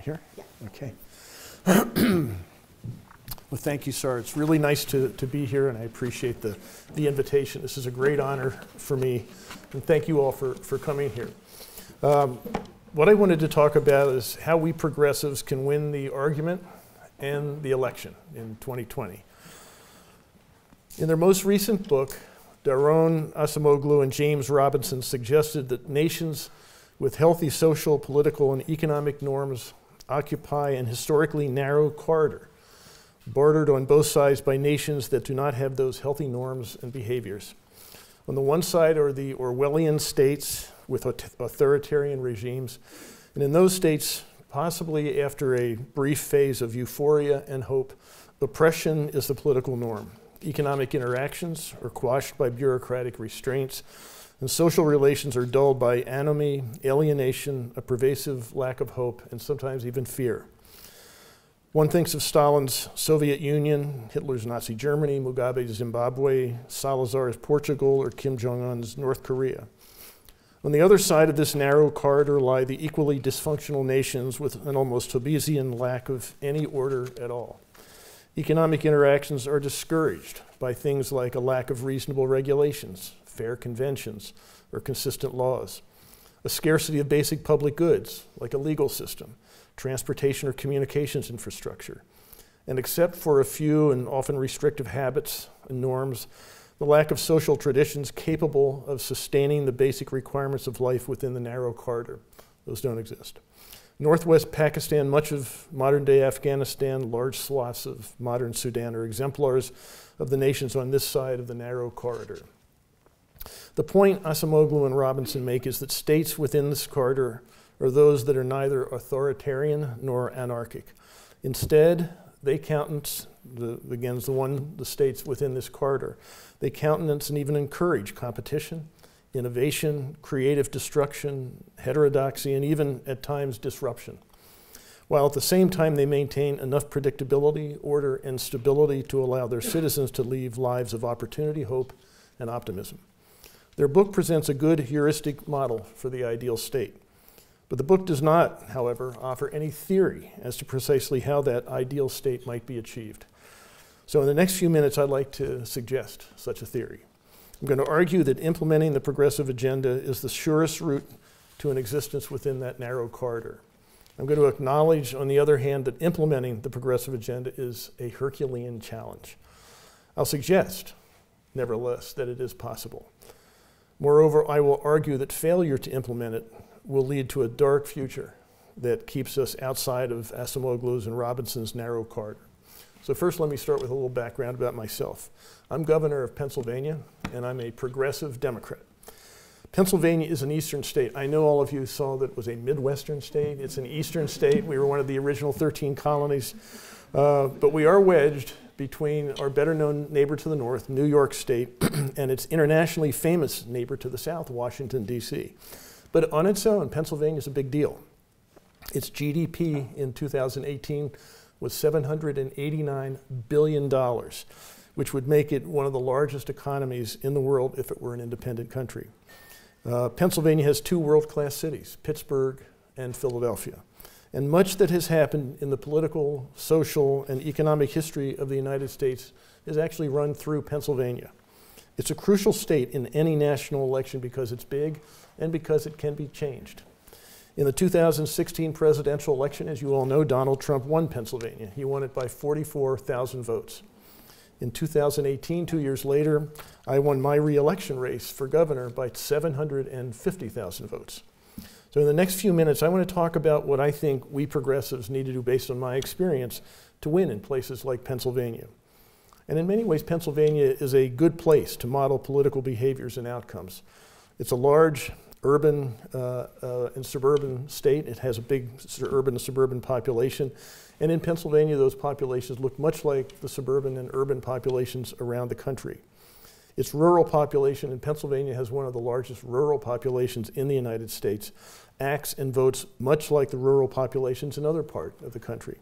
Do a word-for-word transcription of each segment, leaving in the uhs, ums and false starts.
Here? Yeah. Okay. Well, thank you, sir. It's really nice to, to be here, and I appreciate the, the invitation. This is a great honor for me, and thank you all for, for coming here. Um, what I wanted to talk about is how we progressives can win the argument and the election in twenty twenty. In their most recent book, Daron Acemoglu and James Robinson suggested that nations with healthy social, political, and economic norms occupy an historically narrow corridor, bordered on both sides by nations that do not have those healthy norms and behaviors. On the one side are the Orwellian states with authoritarian regimes, and in those states, possibly after a brief phase of euphoria and hope, oppression is the political norm. Economic interactions are quashed by bureaucratic restraints, and social relations are dulled by anomie, alienation, a pervasive lack of hope, and sometimes even fear. One thinks of Stalin's Soviet Union, Hitler's Nazi Germany, Mugabe's Zimbabwe, Salazar's Portugal, or Kim Jong-un's North Korea. On the other side of this narrow corridor lie the equally dysfunctional nations with an almost Hobbesian lack of any order at all. Economic interactions are discouraged by things like a lack of reasonable regulations, fair conventions, or consistent laws, a scarcity of basic public goods, like a legal system, transportation or communications infrastructure, and except for a few and often restrictive habits and norms, the lack of social traditions capable of sustaining the basic requirements of life within the narrow corridor. Those don't exist. Northwest Pakistan, much of modern-day Afghanistan, large swaths of modern Sudan are exemplars of the nations on this side of the narrow corridor. The point Acemoglu and Robinson make is that states within this corridor are those that are neither authoritarian nor anarchic. Instead, they countenance, the, again, the one, the states within this corridor, they countenance and even encourage competition, innovation, creative destruction, heterodoxy, and even at times disruption, while at the same time they maintain enough predictability, order, and stability to allow their citizens to live lives of opportunity, hope, and optimism. Their book presents a good heuristic model for the ideal state. But the book does not, however, offer any theory as to precisely how that ideal state might be achieved. So in the next few minutes, I'd like to suggest such a theory. I'm going to argue that implementing the progressive agenda is the surest route to an existence within that narrow corridor. I'm going to acknowledge, on the other hand, that implementing the progressive agenda is a Herculean challenge. I'll suggest, nevertheless, that it is possible. Moreover, I will argue that failure to implement it will lead to a dark future that keeps us outside of Acemoglu's and Robinson's narrow corridor. So first, let me start with a little background about myself. I'm governor of Pennsylvania, and I'm a progressive Democrat. Pennsylvania is an eastern state. I know all of you saw that it was a Midwestern state. It's an eastern state. We were one of the original thirteen colonies. Uh, but we are wedged between our better-known neighbor to the north, New York State, and its internationally famous neighbor to the south, Washington, D C. But on its own, Pennsylvania is a big deal. Its G D P in two thousand eighteen was seven hundred eighty-nine billion dollars, which would make it one of the largest economies in the world if it were an independent country. Uh, Pennsylvania has two world-class cities, Pittsburgh and Philadelphia. And much that has happened in the political, social, and economic history of the United States is actually run through Pennsylvania. It's a crucial state in any national election because it's big and because it can be changed. In the two thousand sixteen presidential election, as you all know, Donald Trump won Pennsylvania. He won it by forty-four thousand votes. In two thousand eighteen, two years later, I won my re-election race for governor by seven hundred fifty thousand votes. So in the next few minutes, I want to talk about what I think we progressives need to do based on my experience to win in places like Pennsylvania. And in many ways, Pennsylvania is a good place to model political behaviors and outcomes. It's a large urban uh, uh, and suburban state. It has a big urban and suburban population. And in Pennsylvania, those populations look much like the suburban and urban populations around the country. Its rural population, and Pennsylvania has one of the largest rural populations in the United States, acts and votes much like the rural populations in other parts of the country.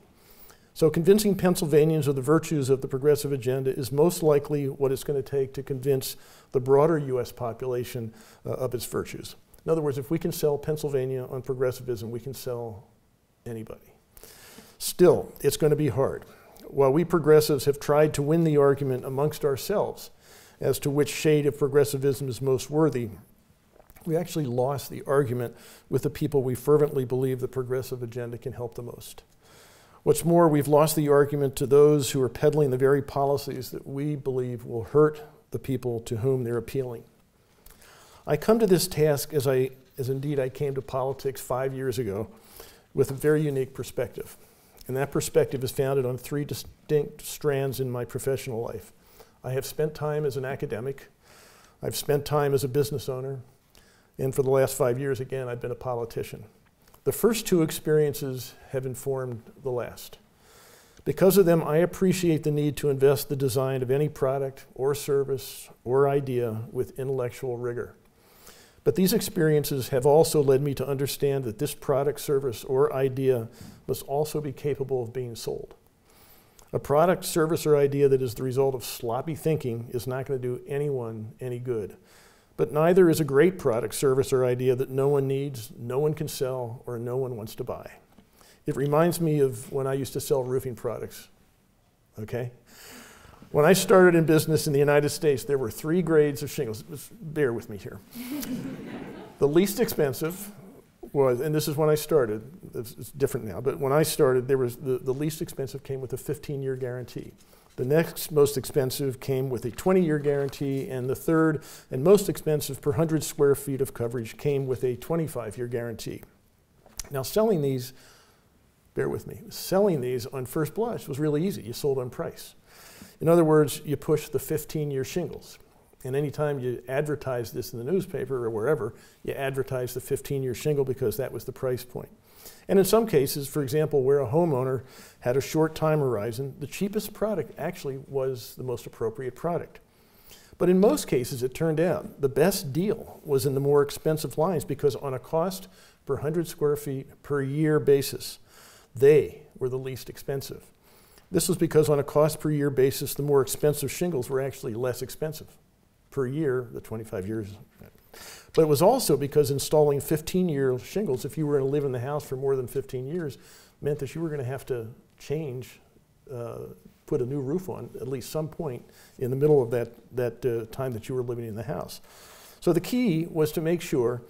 So convincing Pennsylvanians of the virtues of the progressive agenda is most likely what it's going to take to convince the broader U S population uh, of its virtues. In other words, if we can sell Pennsylvania on progressivism, we can sell anybody. Still, it's going to be hard. While we progressives have tried to win the argument amongst ourselves as to which shade of progressivism is most worthy, we actually lost the argument with the people we fervently believe the progressive agenda can help the most. What's more, we've lost the argument to those who are peddling the very policies that we believe will hurt the people to whom they're appealing. I come to this task as I, as indeed I came to politics five years ago, with a very unique perspective. And that perspective is founded on three distinct strands in my professional life. I have spent time as an academic, I've spent time as a business owner, and for the last five years, again, I've been a politician. The first two experiences have informed the last. Because of them, I appreciate the need to invest the design of any product or service or idea with intellectual rigor. But these experiences have also led me to understand that this product, service, or idea must also be capable of being sold. A product, service, or idea that is the result of sloppy thinking is not going to do anyone any good. But neither is a great product, service, or idea that no one needs, no one can sell, or no one wants to buy. It reminds me of when I used to sell roofing products, okay? When I started in business in the United States, there were three grades of shingles. Bear with me here. The least expensive was, and this is when I started, it's, it's different now, but when I started, there was the, the least expensive came with a fifteen year guarantee. The next most expensive came with a twenty year guarantee, and the third and most expensive per one hundred square feet of coverage came with a twenty-five year guarantee. Now selling these, bear with me, selling these on first blush was really easy. You sold on price. In other words, you push the fifteen year shingles. And anytime you advertise this in the newspaper or wherever, you advertise the fifteen year shingle because that was the price point. And in some cases, for example, where a homeowner had a short time horizon, the cheapest product actually was the most appropriate product. But in most cases, it turned out the best deal was in the more expensive lines because on a cost per one hundred square feet per year basis, they were the least expensive. This was because on a cost per year basis, the more expensive shingles were actually less expensive per year, the twenty-five years. But it was also because installing fifteen year shingles, if you were going to live in the house for more than fifteen years, meant that you were going to have to change, uh, put a new roof on at least some point in the middle of that, that uh, time that you were living in the house. So the key was to make sure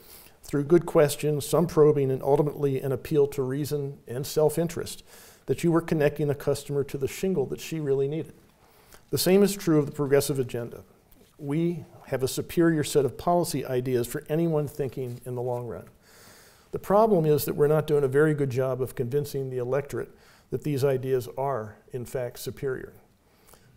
through good questions, some probing, and ultimately an appeal to reason and self-interest, that you were connecting the customer to the shingle that she really needed. The same is true of the progressive agenda. We have a superior set of policy ideas for anyone thinking in the long run. The problem is that we're not doing a very good job of convincing the electorate that these ideas are, in fact, superior.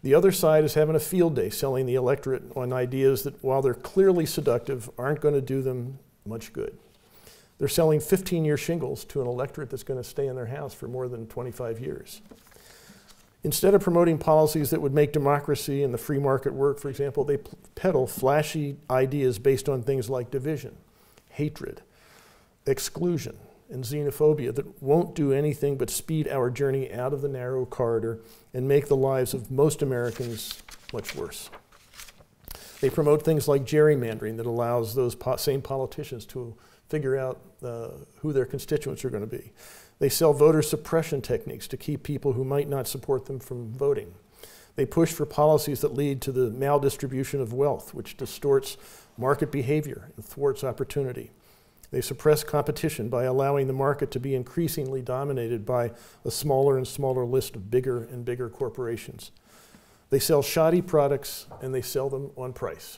The other side is having a field day selling the electorate on ideas that, while they're clearly seductive, aren't going to do them much good. They're selling fifteen year shingles to an electorate that's going to stay in their house for more than twenty-five years. Instead of promoting policies that would make democracy and the free market work, for example, they peddle flashy ideas based on things like division, hatred, exclusion, and xenophobia that won't do anything but speed our journey out of the narrow corridor and make the lives of most Americans much worse. They promote things like gerrymandering that allows those po- same politicians to figure out uh, who their constituents are going to be. They sell voter suppression techniques to keep people who might not support them from voting. They push for policies that lead to the maldistribution of wealth, which distorts market behavior and thwarts opportunity. They suppress competition by allowing the market to be increasingly dominated by a smaller and smaller list of bigger and bigger corporations. They sell shoddy products, and they sell them on price.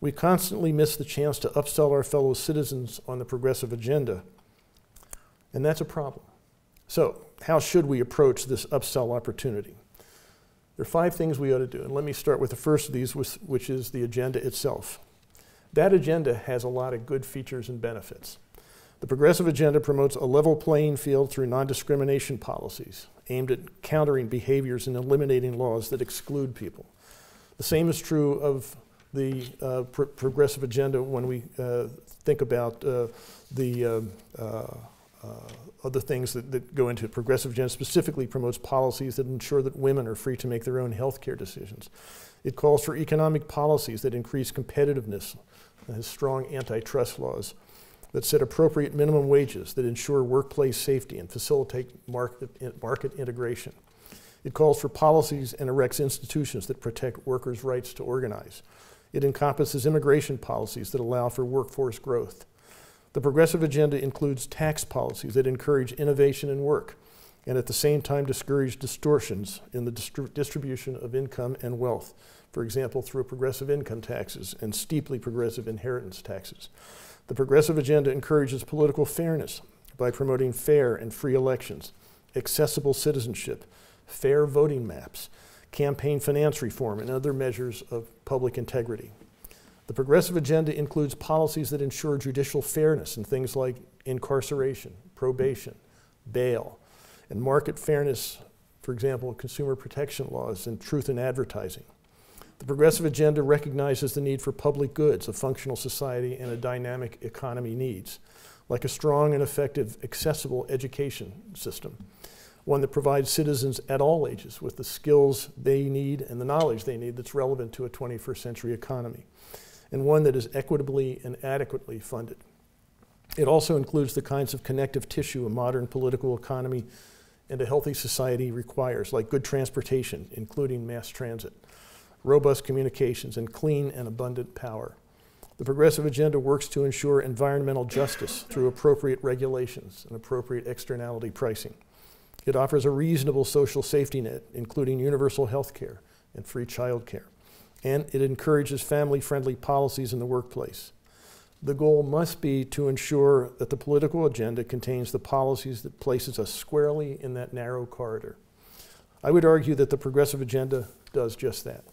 We constantly miss the chance to upsell our fellow citizens on the progressive agenda, and that's a problem. So how should we approach this upsell opportunity? There are five things we ought to do, and let me start with the first of these, which is the agenda itself. That agenda has a lot of good features and benefits. The progressive agenda promotes a level playing field through non-discrimination policies aimed at countering behaviors and eliminating laws that exclude people. The same is true of the uh, pr progressive agenda when we uh, think about uh, the uh, uh, uh, other things that, that go into it. Progressive agenda specifically promotes policies that ensure that women are free to make their own health care decisions. It calls for economic policies that increase competitiveness and has strong antitrust laws. that set appropriate minimum wages that ensure workplace safety and facilitate market, market integration. It calls for policies and erects institutions that protect workers' rights to organize. It encompasses immigration policies that allow for workforce growth. The progressive agenda includes tax policies that encourage innovation and work, and at the same time discourage distortions in the distri- distribution of income and wealth, for example, through progressive income taxes and steeply progressive inheritance taxes. The progressive agenda encourages political fairness by promoting fair and free elections, accessible citizenship, fair voting maps, campaign finance reform, and other measures of public integrity. The progressive agenda includes policies that ensure judicial fairness in things like incarceration, probation, bail, and market fairness, for example, consumer protection laws and truth in advertising. The progressive agenda recognizes the need for public goods, a functional society, and a dynamic economy needs, like a strong and effective accessible education system, one that provides citizens at all ages with the skills they need and the knowledge they need that's relevant to a twenty-first century economy, and one that is equitably and adequately funded. It also includes the kinds of connective tissue a modern political economy and a healthy society requires, like good transportation, including mass transit, robust communications, and clean and abundant power. The progressive agenda works to ensure environmental justice through appropriate regulations and appropriate externality pricing. It offers a reasonable social safety net, including universal health care and free child care. And it encourages family-friendly policies in the workplace. The goal must be to ensure that the political agenda contains the policies that places us squarely in that narrow corridor. I would argue that the progressive agenda does just that.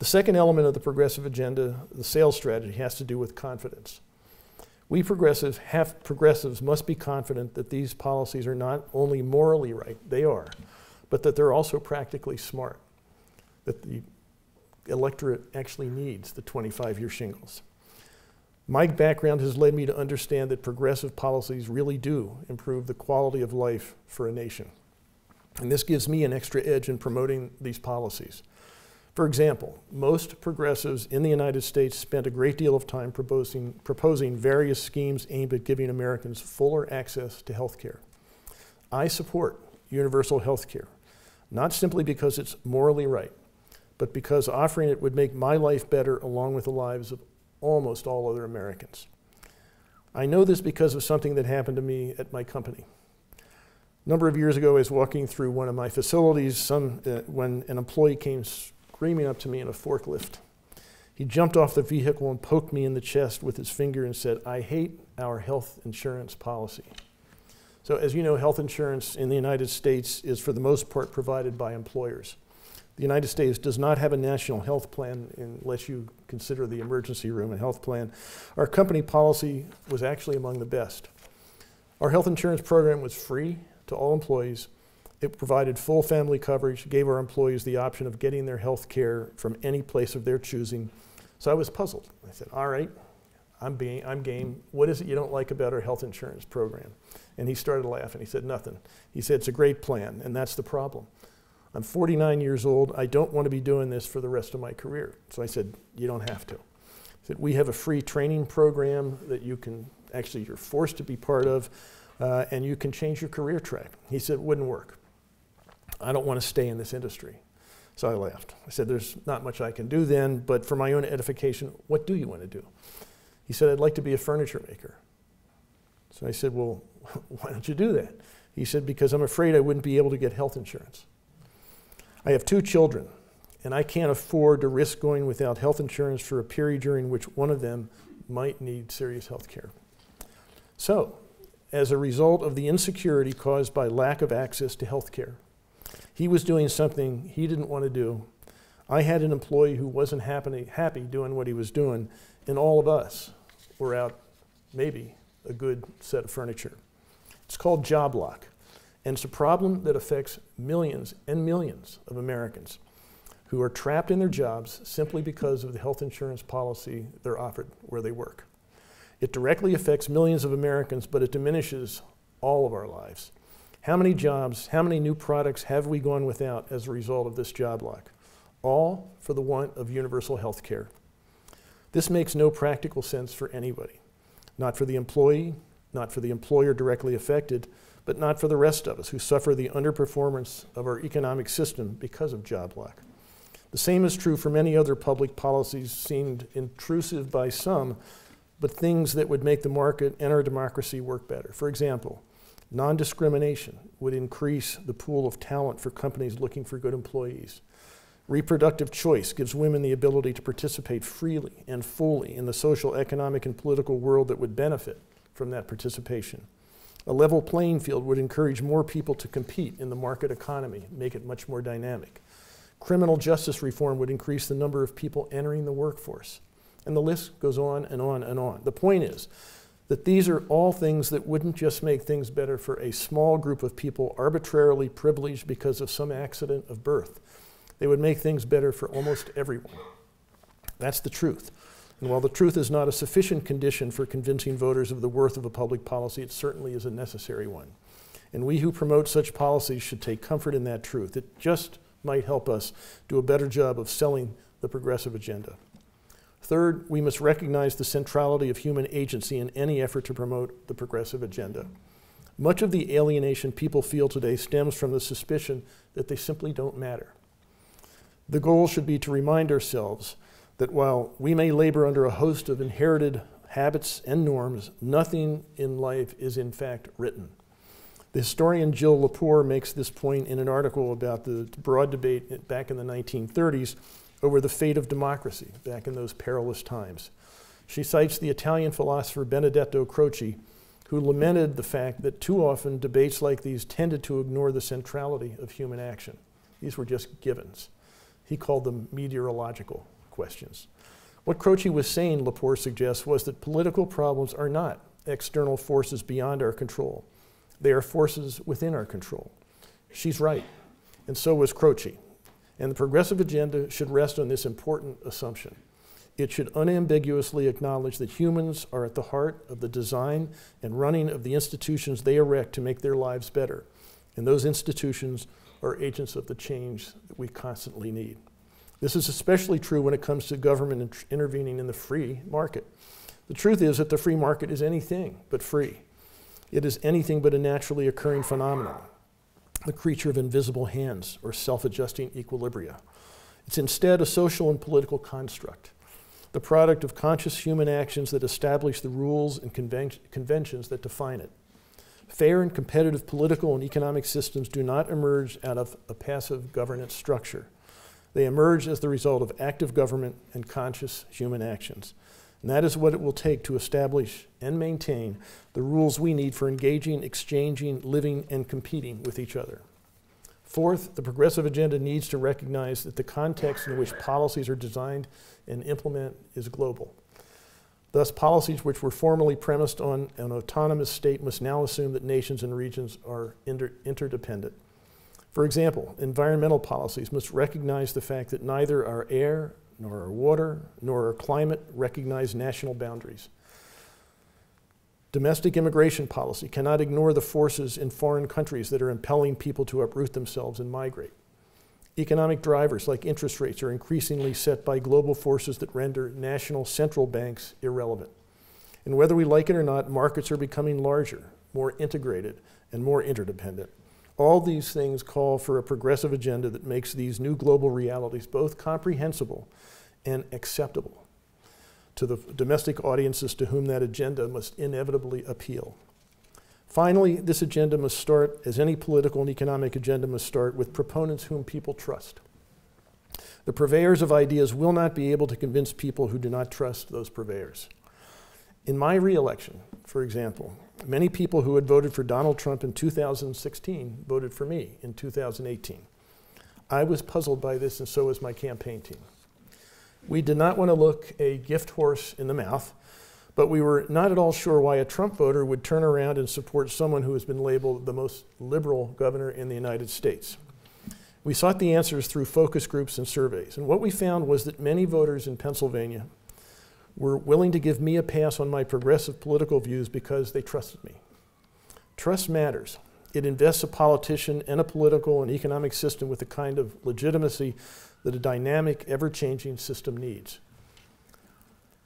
The second element of the progressive agenda, the sales strategy, has to do with confidence. We progressive have, progressives must be confident that these policies are not only morally right, they are, but that they're also practically smart, that the electorate actually needs the twenty-five year shingles. My background has led me to understand that progressive policies really do improve the quality of life for a nation. And this gives me an extra edge in promoting these policies. For example, most progressives in the United States spent a great deal of time proposing, proposing various schemes aimed at giving Americans fuller access to health care. I support universal health care, not simply because it's morally right, but because offering it would make my life better along with the lives of almost all other Americans. I know this because of something that happened to me at my company. A number of years ago, I was walking through one of my facilities some, uh, when an employee came screaming up to me in a forklift. He jumped off the vehicle and poked me in the chest with his finger and said, "I hate our health insurance policy." So as you know, health insurance in the United States is for the most part provided by employers. The United States does not have a national health plan unless you consider the emergency room and health plan. Our company policy was actually among the best. Our health insurance program was free to all employees. It provided full family coverage, gave our employees the option of getting their health care from any place of their choosing. So I was puzzled. I said, all right, I'm, being, I'm game. What is it you don't like about our health insurance program? And he started laughing. He said, nothing. He said, it's a great plan, and that's the problem. I'm forty-nine years old. I don't want to be doing this for the rest of my career. So I said, you don't have to. I said, we have a free training program that you can, actually you're forced to be part of, uh, and you can change your career track. He said, it wouldn't work. I don't want to stay in this industry. So I laughed. I said, there's not much I can do then, but for my own edification, what do you want to do? He said, I'd like to be a furniture maker. So I said, well, why don't you do that? He said, because I'm afraid I wouldn't be able to get health insurance. I have two children, and I can't afford to risk going without health insurance for a period during which one of them might need serious health care. So, as a result of the insecurity caused by lack of access to health care, he was doing something he didn't want to do. I had an employee who wasn't happy, happy doing what he was doing, and all of us were out maybe a good set of furniture. It's called job lock, and it's a problem that affects millions and millions of Americans who are trapped in their jobs simply because of the health insurance policy they're offered where they work. It directly affects millions of Americans, but it diminishes all of our lives. How many jobs, how many new products have we gone without as a result of this job lock? All for the want of universal health care. This makes no practical sense for anybody. Not for the employee, not for the employer directly affected, but not for the rest of us who suffer the underperformance of our economic system because of job lack. The same is true for many other public policies seemed intrusive by some, but things that would make the market and our democracy work better. For example, non-discrimination would increase the pool of talent for companies looking for good employees. Reproductive choice gives women the ability to participate freely and fully in the social, economic, and political world that would benefit from that participation. A level playing field would encourage more people to compete in the market economy, make it much more dynamic. Criminal justice reform would increase the number of people entering the workforce. And the list goes on and on and on. The point is that these are all things that wouldn't just make things better for a small group of people arbitrarily privileged because of some accident of birth. They would make things better for almost everyone. That's the truth. And while the truth is not a sufficient condition for convincing voters of the worth of a public policy, it certainly is a necessary one. And we who promote such policies should take comfort in that truth. It just might help us do a better job of selling the progressive agenda. Third, we must recognize the centrality of human agency in any effort to promote the progressive agenda. Much of the alienation people feel today stems from the suspicion that they simply don't matter. The goal should be to remind ourselves that while we may labor under a host of inherited habits and norms, nothing in life is in fact written. The historian Jill Lepore makes this point in an article about the broad debate back in the nineteen thirties over the fate of democracy back in those perilous times. She cites the Italian philosopher Benedetto Croce, who lamented the fact that too often debates like these tended to ignore the centrality of human action. These were just givens. He called them meteorological questions. What Croce was saying, Lepore suggests, was that political problems are not external forces beyond our control. They are forces within our control. She's right, and so was Croce. And the progressive agenda should rest on this important assumption. It should unambiguously acknowledge that humans are at the heart of the design and running of the institutions they erect to make their lives better. And those institutions are agents of the change that we constantly need. This is especially true when it comes to government intervening in the free market. The truth is that the free market is anything but free. It is anything but a naturally occurring phenomenon, the creature of invisible hands or self-adjusting equilibria. It's instead a social and political construct, the product of conscious human actions that establish the rules and conven- conventions that define it. Fair and competitive political and economic systems do not emerge out of a passive governance structure. They emerge as the result of active government and conscious human actions. And that is what it will take to establish and maintain the rules we need for engaging, exchanging, living, and competing with each other. Fourth, the progressive agenda needs to recognize that the context in which policies are designed and implemented is global. Thus, policies which were formerly premised on an autonomous state must now assume that nations and regions are inter interdependent. For example, environmental policies must recognize the fact that neither our air, nor our water, nor our climate recognize national boundaries. Domestic immigration policy cannot ignore the forces in foreign countries that are impelling people to uproot themselves and migrate. Economic drivers like interest rates are increasingly set by global forces that render national central banks irrelevant. And whether we like it or not, markets are becoming larger, more integrated, and more interdependent. All these things call for a progressive agenda that makes these new global realities both comprehensible and acceptable to the domestic audiences to whom that agenda must inevitably appeal. Finally, this agenda must start, as any political and economic agenda must start, with proponents whom people trust. The purveyors of ideas will not be able to convince people who do not trust those purveyors. In my re-election, for example, many people who had voted for Donald Trump in two thousand sixteen voted for me in two thousand eighteen. I was puzzled by this, and so was my campaign team. We did not want to look a gift horse in the mouth, but we were not at all sure why a Trump voter would turn around and support someone who has been labeled the most liberal governor in the United States. We sought the answers through focus groups and surveys, and what we found was that many voters in Pennsylvania were willing to give me a pass on my progressive political views because they trusted me. Trust matters. It invests a politician and a political and economic system with the kind of legitimacy that a dynamic, ever-changing system needs.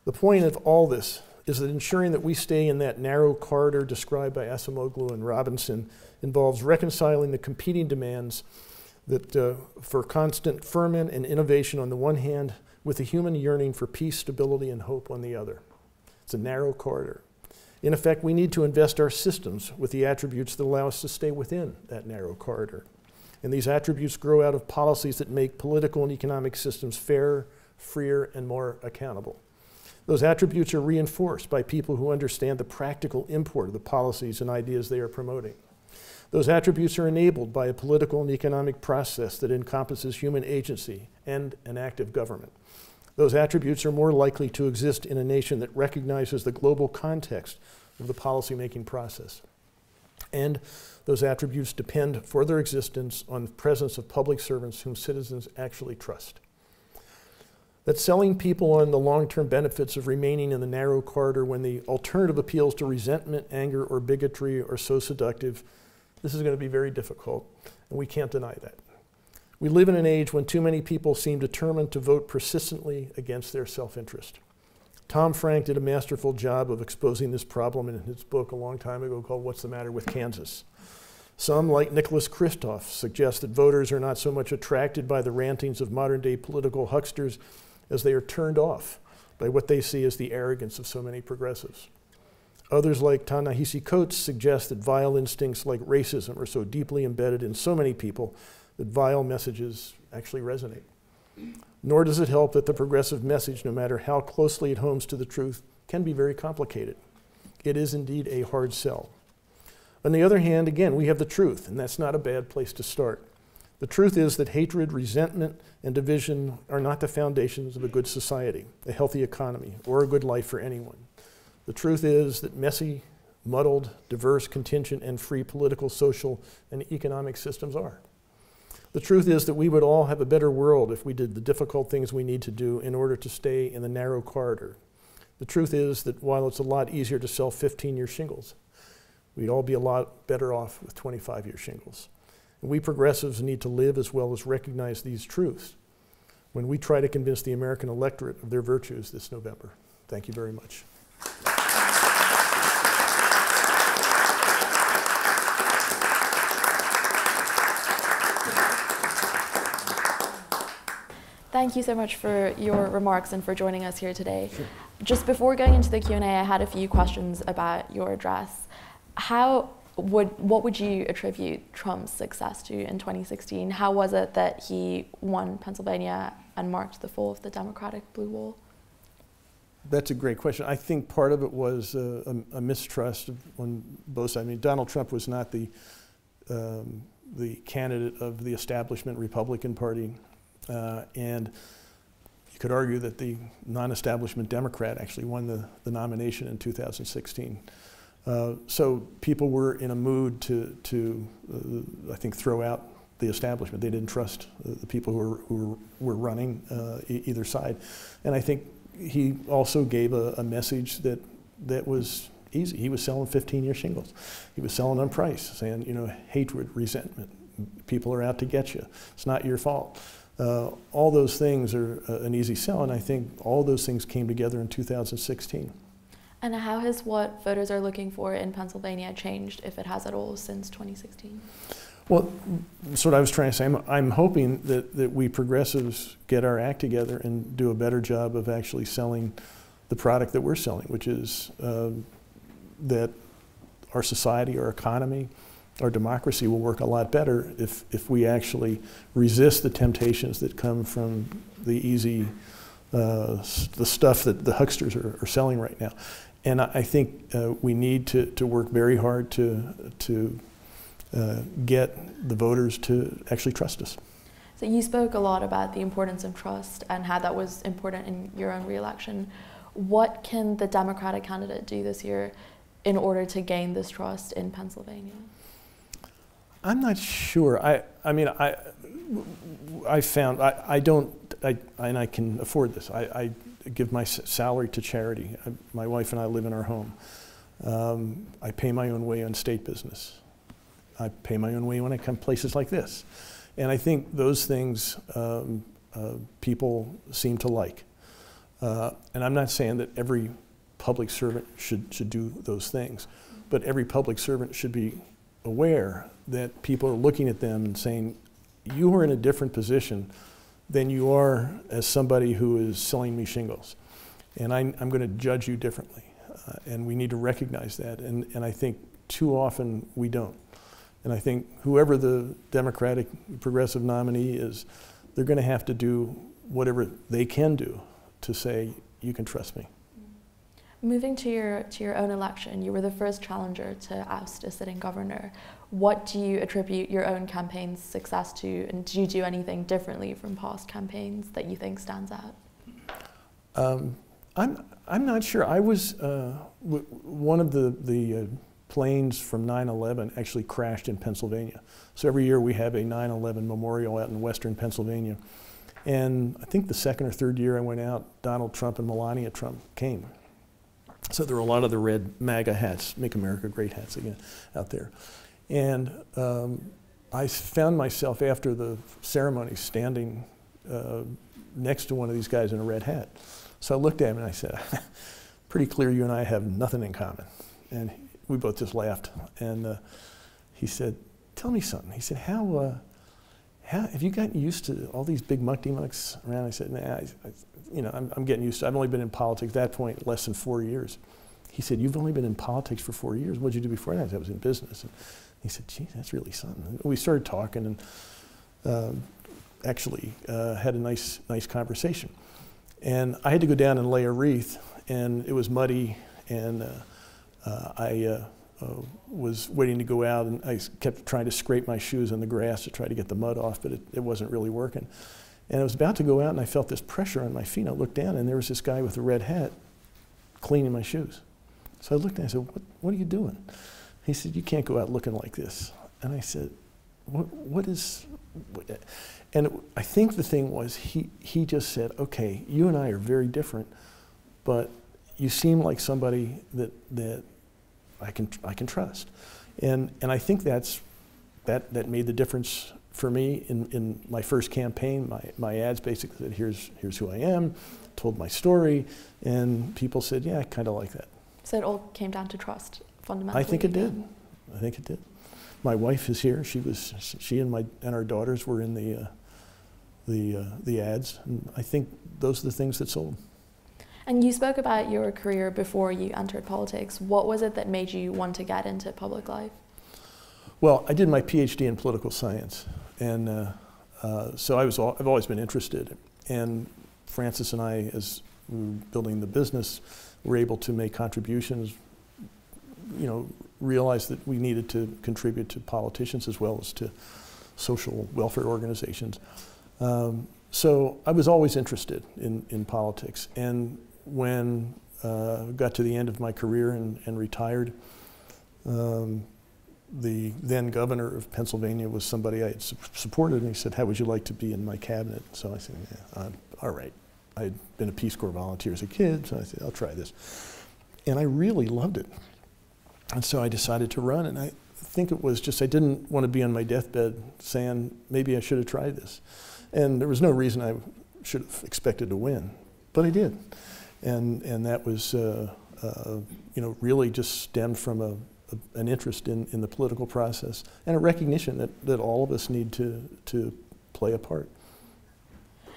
The point of all this is that ensuring that we stay in that narrow corridor described by Acemoglu and Robinson involves reconciling the competing demands that uh, for constant ferment and innovation on the one hand, with the human yearning for peace, stability, and hope on the other. It's a narrow corridor. In effect, we need to invest our systems with the attributes that allow us to stay within that narrow corridor. And these attributes grow out of policies that make political and economic systems fairer, freer, and more accountable. Those attributes are reinforced by people who understand the practical import of the policies and ideas they are promoting. Those attributes are enabled by a political and economic process that encompasses human agency and an active government. Those attributes are more likely to exist in a nation that recognizes the global context of the policymaking process. And those attributes depend for their existence on the presence of public servants whom citizens actually trust. That selling people on the long-term benefits of remaining in the narrow corridor when the alternative appeals to resentment, anger, or bigotry are so seductive, this is going to be very difficult, and we can't deny that. We live in an age when too many people seem determined to vote persistently against their self-interest. Tom Frank did a masterful job of exposing this problem in his book a long time ago called What's the Matter with Kansas? Some, like Nicholas Kristof, suggest that voters are not so much attracted by the rantings of modern-day political hucksters as they are turned off by what they see as the arrogance of so many progressives. Others, like Ta-Nehisi Coates, suggest that vile instincts like racism are so deeply embedded in so many people that vile messages actually resonate. Nor does it help that the progressive message, no matter how closely it homes to the truth, can be very complicated. It is indeed a hard sell. On the other hand, again, we have the truth, and that's not a bad place to start. The truth is that hatred, resentment, and division are not the foundations of a good society, a healthy economy, or a good life for anyone. The truth is that messy, muddled, diverse, contingent, and free political, social, and economic systems are. The truth is that we would all have a better world if we did the difficult things we need to do in order to stay in the narrow corridor. The truth is that while it's a lot easier to sell fifteen-year shingles, we'd all be a lot better off with twenty-five-year shingles. And we progressives need to live as well as recognize these truths when we try to convince the American electorate of their virtues this November. Thank you very much. Thank you so much for your remarks and for joining us here today. Sure. Just before going into the Q and A, I had a few questions about your address. How would, what would you attribute Trump's success to in twenty sixteen? How was it that he won Pennsylvania and marked the fall of the Democratic blue wall? That's a great question. I think part of it was uh, a, a mistrust on both sides. I mean, Donald Trump was not the, um, the candidate of the establishment Republican Party. Uh, and you could argue that the non-establishment Democrat actually won the, the nomination in two thousand sixteen. Uh, so people were in a mood to, to uh, I think, throw out the establishment. They didn't trust uh, the people who were, who were running uh, e either side. And I think he also gave a, a message that, that was easy. He was selling fifteen-year shingles. He was selling on price, saying, you know, hatred, resentment. People are out to get you. It's not your fault. Uh, all those things are uh, an easy sell, and I think all those things came together in two thousand sixteen. And how has what voters are looking for in Pennsylvania changed, if it has at all, since twenty sixteen? Well, that's what I was trying to say. I'm, I'm hoping that, that we progressives get our act together and do a better job of actually selling the product that we're selling, which is uh, that our society, our economy, our democracy will work a lot better if, if we actually resist the temptations that come from the easy, uh, the stuff that the hucksters are, are selling right now. And I, I think uh, we need to, to work very hard to, to uh, get the voters to actually trust us. So you spoke a lot about the importance of trust and how that was important in your own re-election. What can the Democratic candidate do this year in order to gain this trust in Pennsylvania? I'm not sure. I, I mean, I, I found, I, I don't, I, and I can afford this. I, I give my salary to charity. I, my wife and I live in our home. Um, I pay my own way on state business. I pay my own way when I come places like this. And I think those things um, uh, people seem to like. Uh, and I'm not saying that every public servant should, should do those things. But every public servant should be aware that people are looking at them and saying, you are in a different position than you are as somebody who is selling me shingles. And I'm, I'm going to judge you differently. Uh, and we need to recognize that. And, and I think too often we don't. And I think whoever the Democratic progressive nominee is, they're going to have to do whatever they can do to say, you can trust me. Moving to your, to your own election, you were the first challenger to oust a sitting governor. What do you attribute your own campaign's success to, and do you do anything differently from past campaigns that you think stands out? Um, I'm, I'm not sure. I was, uh, w one of the, the uh, planes from nine eleven actually crashed in Pennsylvania. So every year we have a nine eleven memorial out in western Pennsylvania. And I think the second or third year I went out, Donald Trump and Melania Trump came. So there were a lot of the red MAGA hats, Make America Great hats again, out there. And um, I found myself after the ceremony standing uh, next to one of these guys in a red hat. So I looked at him and I said, pretty clear you and I have nothing in common. And we both just laughed. And uh, he said, tell me something. He said, how, uh, how have you gotten used to all these big muckety mucks around? I said, nah, I, I, you know, I'm, I'm getting used to it. I've only been in politics at that point less than four years. He said, you've only been in politics for four years. What did you do before that? I was in business. And he said, gee, that's really something. And we started talking and uh, actually uh, had a nice, nice conversation. And I had to go down and lay a wreath, and it was muddy, and uh, uh, I uh, uh, was waiting to go out, and I kept trying to scrape my shoes in the grass to try to get the mud off, but it, it wasn't really working. And I was about to go out, and I felt this pressure on my feet. I looked down, and there was this guy with a red hat cleaning my shoes. So I looked, and I said, what, what are you doing? He said, you can't go out looking like this. And I said, what, what is, what? And it, I think the thing was, he, he just said, okay, you and I are very different, but you seem like somebody that, that I, can, I can trust. And, and I think that's, that, that made the difference for me in, in my first campaign. My, my ads basically said, here's, here's who I am, told my story, and people said, yeah, I kind of like that. So it all came down to trust, fundamentally? I think it did. I think it did. My wife is here. She was, she and my and our daughters were in the, uh, the, uh, the ads. And I think those are the things that sold. And you spoke about your career before you entered politics. What was it that made you want to get into public life? Well, I did my PhD in political science, and uh, uh, so I was al I've always been interested. And Francis and I, as we were building the business, were able to make contributions. You know, realized that we needed to contribute to politicians as well as to social welfare organizations. Um, so I was always interested in, in politics. And when I uh, got to the end of my career and, and retired, um, the then governor of Pennsylvania was somebody I had su supported, and he said, how would you like to be in my cabinet? So I said, yeah, I'm, all right. I had been a Peace Corps volunteer as a kid, so I said, I'll try this. And I really loved it. And so I decided to run, and I think it was just I didn't want to be on my deathbed saying, maybe I should have tried this. And there was no reason I should have expected to win, but I did. And, and that was, uh, uh, you know, really just stemmed from a, a, an interest in, in the political process and a recognition that, that all of us need to, to play a part.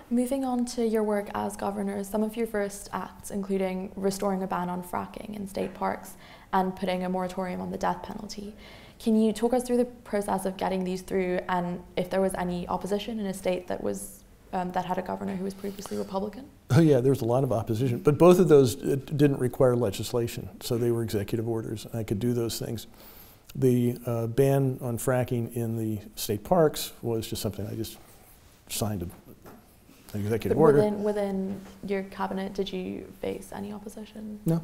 Moving on to your work as governor, some of your first acts, including restoring a ban on fracking in state parks and putting a moratorium on the death penalty. Can you talk us through the process of getting these through, and if there was any opposition in a state that was um, that had a governor who was previously Republican? Oh yeah, there was a lot of opposition, but both of those uh, didn't require legislation, so they were executive orders. I could do those things. The uh, ban on fracking in the state parks was just something I just signed a, an executive but order. Within, within your cabinet, did you face any opposition? No.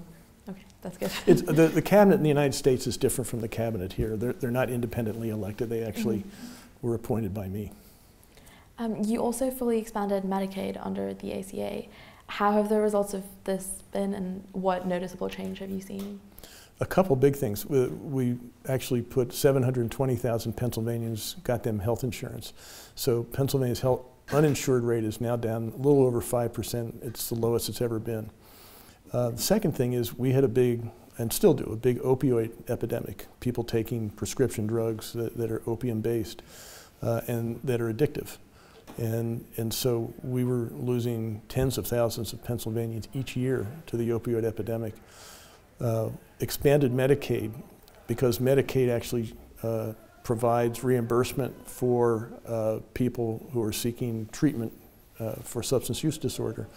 Okay, that's good. It's, the, the cabinet in the United States is different from the cabinet here. They're, they're not independently elected. They actually were appointed by me. Um, you also fully expanded Medicaid under the A C A. How have the results of this been, and what noticeable change have you seen? A couple big things. We, we actually put seven hundred twenty thousand Pennsylvanians, got them health insurance. So Pennsylvania's health uninsured rate is now down a little over five percent. It's the lowest it's ever been. Uh, the second thing is we had a big, and still do, a big opioid epidemic. People taking prescription drugs that, that are opium-based uh, and that are addictive. And, and so we were losing tens of thousands of Pennsylvanians each year to the opioid epidemic. Uh, expanded Medicaid, because Medicaid actually uh, provides reimbursement for uh, people who are seeking treatment uh, for substance use disorder.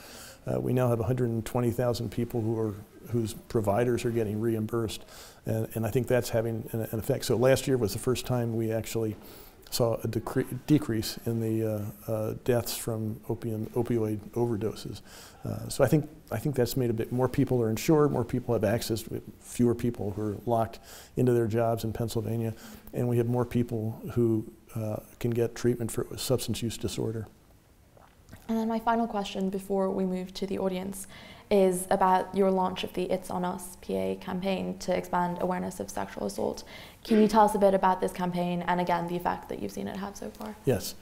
Uh, we now have one hundred twenty thousand people who are, whose providers are getting reimbursed, and, and I think that's having an, an effect. So last year was the first time we actually saw a decrease in the uh, uh, deaths from opium, opioid overdoses. Uh, so I think, I think that's made a bit, more people are insured, more people have access, fewer people who are locked into their jobs in Pennsylvania, and we have more people who uh, can get treatment for substance use disorder. And then my final question before we move to the audience is about your launch of the It's On Us P A campaign to expand awareness of sexual assault. Can you tell us a bit about this campaign and, again, the effect that you've seen it have so far? Yes.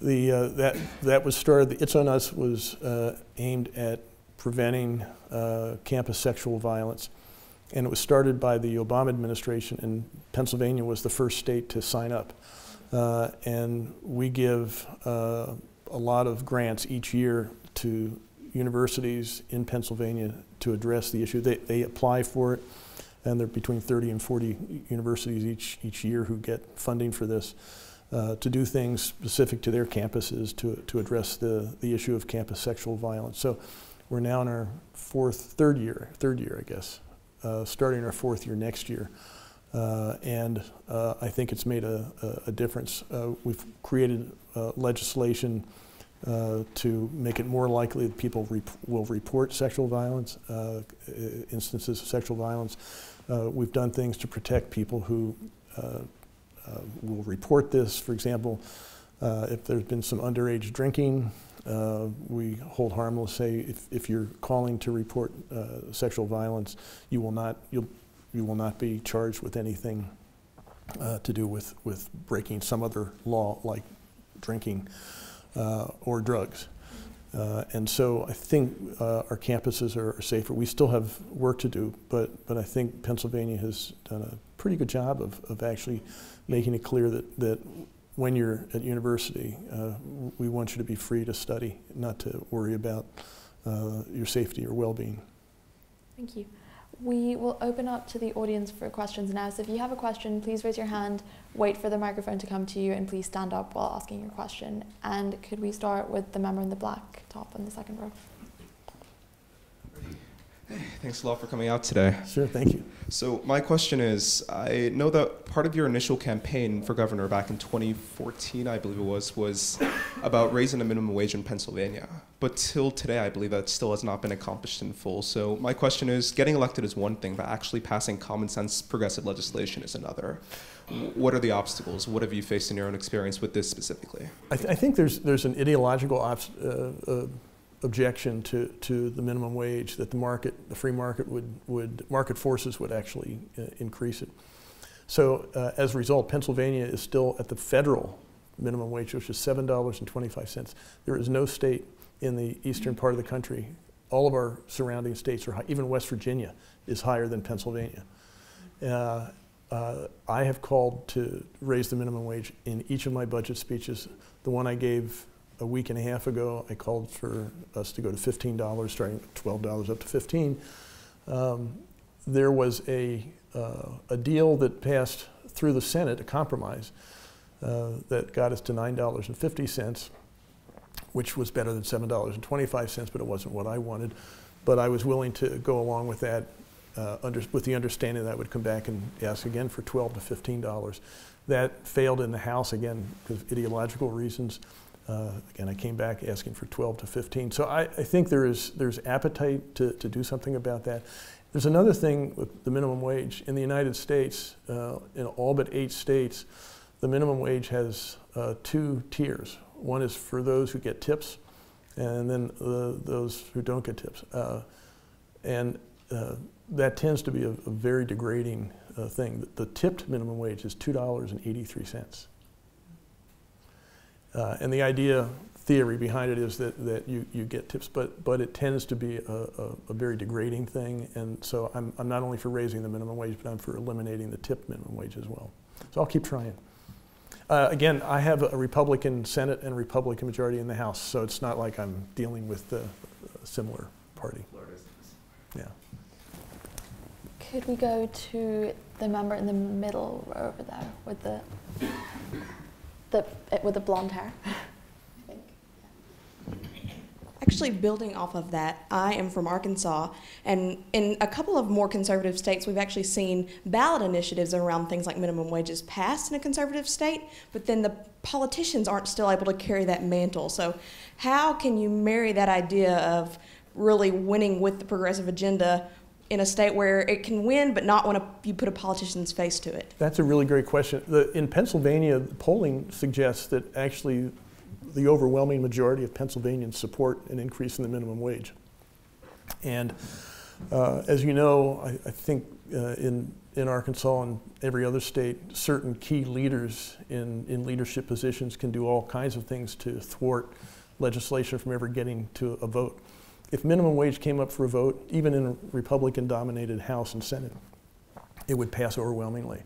The, uh, that, that was started, the It's On Us was uh, aimed at preventing uh, campus sexual violence. And it was started by the Obama administration, and Pennsylvania was the first state to sign up. Uh, and we give uh, a lot of grants each year to universities in Pennsylvania to address the issue. They, they apply for it, and there are between thirty and forty universities each, each year who get funding for this uh, to do things specific to their campuses to, to address the, the issue of campus sexual violence. So we're now in our fourth, third year, third year I guess, uh, starting our fourth year next year. Uh, and uh, I think it's made a, a, a difference. Uh, we've created uh, legislation Uh, to make it more likely that people rep will report sexual violence, uh, instances of sexual violence. Uh, we've done things to protect people who uh, uh, will report this. For example, uh, if there's been some underage drinking, uh, we hold harmless, say, if, if you're calling to report uh, sexual violence, you will not, you'll, you will not be charged with anything uh, to do with, with breaking some other law like drinking. Uh, or drugs. Uh, and so I think uh, our campuses are, are safer. We still have work to do, but, but I think Pennsylvania has done a pretty good job of, of actually making it clear that, that when you're at university, uh, we want you to be free to study, not to worry about uh, your safety or well-being. Thank you. We will open up to the audience for questions now. So if you have a question, please raise your hand, wait for the microphone to come to you, and please stand up while asking your question. And could we start with the member in the black top on the second row? Hey, thanks a lot for coming out today. Sure, thank you. So my question is, I know that part of your initial campaign for governor back in twenty fourteen, I believe it was, was about raising the minimum wage in Pennsylvania. But till today, I believe that still has not been accomplished in full. So my question is, getting elected is one thing, but actually passing common sense progressive legislation is another. What are the obstacles? What have you faced in your own experience with this specifically? I, th I think there's, there's an ideological obstacle. Uh, uh, objection to, to the minimum wage, that the market, the free market would, would market forces would actually uh, increase it. So uh, as a result, Pennsylvania is still at the federal minimum wage, which is seven dollars and twenty-five cents. There is no state in the eastern part of the country. All of our surrounding states are high. Even West Virginia is higher than Pennsylvania. Uh, uh, I have called to raise the minimum wage in each of my budget speeches. The one I gave a week and a half ago, I called for us to go to fifteen dollars, starting at twelve dollars up to fifteen dollars. Um, there was a, uh, a deal that passed through the Senate, a compromise, uh, that got us to nine dollars and fifty cents, which was better than seven dollars and twenty-five cents, but it wasn't what I wanted. But I was willing to go along with that uh, under, with the understanding that I would come back and ask again for twelve to fifteen dollars. That failed in the House, again, because of ideological reasons. Uh, again, I came back asking for twelve to fifteen. So I, I think there is, there's appetite to, to do something about that. There's another thing with the minimum wage. In the United States, uh, in all but eight states, the minimum wage has uh, two tiers. One is for those who get tips, and then uh, those who don't get tips. Uh, and uh, that tends to be a, a very degrading uh, thing. The tipped minimum wage is two dollars and eighty-three cents. Uh, and the idea theory behind it is that, that you, you get tips, but, but it tends to be a, a, a very degrading thing. And so I'm, I'm not only for raising the minimum wage, but I'm for eliminating the tip minimum wage as well. So I'll keep trying. Uh, again, I have a Republican Senate and Republican majority in the House, so it's not like I'm dealing with a, a similar party. Yeah. Could we go to the member in the middle over there with the, the, with the blonde hair? Actually, building off of that, I am from Arkansas, and in a couple of more conservative states, we've actually seen ballot initiatives around things like minimum wages passed in a conservative state, but then the politicians aren't still able to carry that mantle. So how can you marry that idea of really winning with the progressive agenda in a state where it can win, but not when a, you put a politician's face to it? That's a really great question. The, in Pennsylvania, the polling suggests that actually the overwhelming majority of Pennsylvanians support an increase in the minimum wage. And uh, as you know, I, I think uh, in, in Arkansas and every other state, certain key leaders in, in leadership positions can do all kinds of things to thwart legislation from ever getting to a vote. If minimum wage came up for a vote, even in a Republican-dominated House and Senate, it would pass overwhelmingly.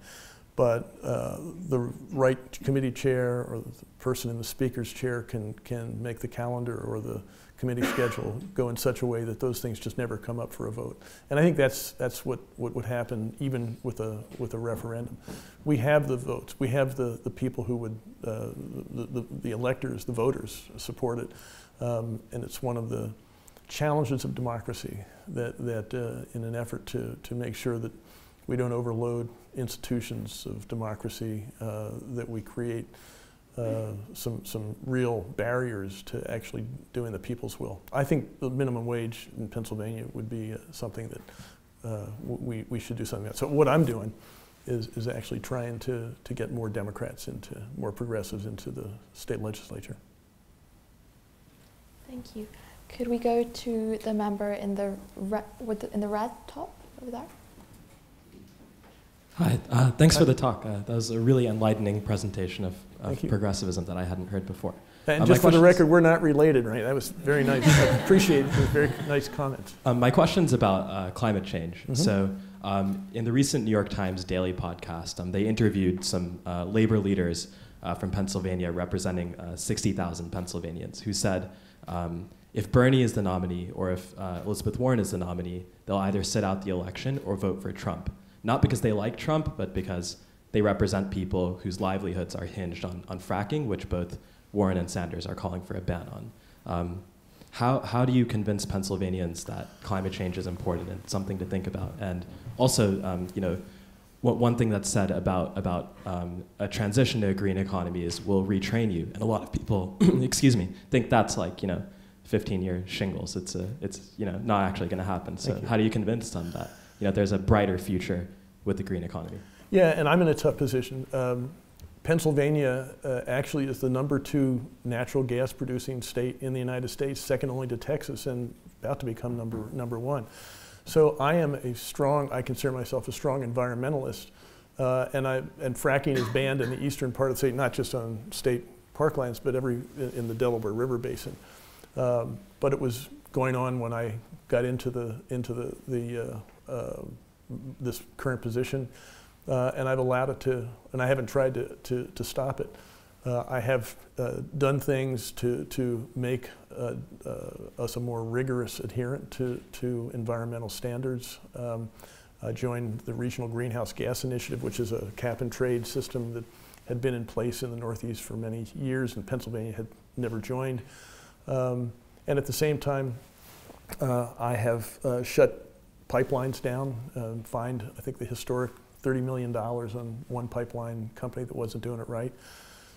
But uh, the right committee chair or the person in the speaker's chair can, can make the calendar or the committee schedule go in such a way that those things just never come up for a vote. And I think that's, that's what, what would happen even with a, with a referendum. We have the votes. We have the, the people who would, uh, the, the, the electors, the voters support it. Um, and it's one of the challenges of democracy that, that uh, in an effort to, to make sure that we don't overload institutions of democracy, uh, that we create uh, some, some real barriers to actually doing the people's will. I think the minimum wage in Pennsylvania would be uh, something that uh, we, we should do something about. So what I'm doing is, is actually trying to, to get more Democrats into, more progressives into the state legislature. Thank you. Could we go to the member in the, re with the, in the red top over there? Hi, uh, thanks for the talk. Uh, that was a really enlightening presentation of, of progressivism that I hadn't heard before. And um, just for the record, we're not related, right? That was very nice. I appreciate it. Very nice comments. Um, my question's about uh, climate change. Mm-hmm. So um, in the recent New York Times Daily podcast, um, they interviewed some uh, labor leaders uh, from Pennsylvania representing uh, sixty thousand Pennsylvanians who said, um, if Bernie is the nominee or if uh, Elizabeth Warren is the nominee, they'll either sit out the election or vote for Trump. Not because they like Trump, but because they represent people whose livelihoods are hinged on, on fracking, which both Warren and Sanders are calling for a ban on. Um, how, how do you convince Pennsylvanians that climate change is important and something to think about? And also, um, you know, what, one thing that's said about, about um, a transition to a green economy is we'll retrain you. And a lot of people, excuse me, think that's like, you know, fifteen-year shingles. It's, a, it's, you know, not actually going to happen. So how do you convince them that, you know, there's a brighter future with the green economy? Yeah, and I'm in a tough position. Um, Pennsylvania uh, actually is the number two natural gas producing state in the United States, second only to Texas, and about to become number, number one. So I am a strong, I consider myself a strong environmentalist, uh, and, I, and fracking is banned in the eastern part of the state, not just on state parklands, but every, in, in the Delaware River Basin. Um, but it was going on when I got into the, into the, the uh, Uh, this current position, uh, and I've allowed it to, and I haven't tried to, to, to stop it. Uh, I have uh, done things to, to make uh, uh, us a more rigorous adherent to, to environmental standards. Um, I joined the Regional Greenhouse Gas Initiative, which is a cap and trade system that had been in place in the Northeast for many years, and Pennsylvania had never joined. Um, and at the same time, uh, I have uh, shut pipelines down, um, fined, I think, the historic thirty million dollars on one pipeline company that wasn't doing it right.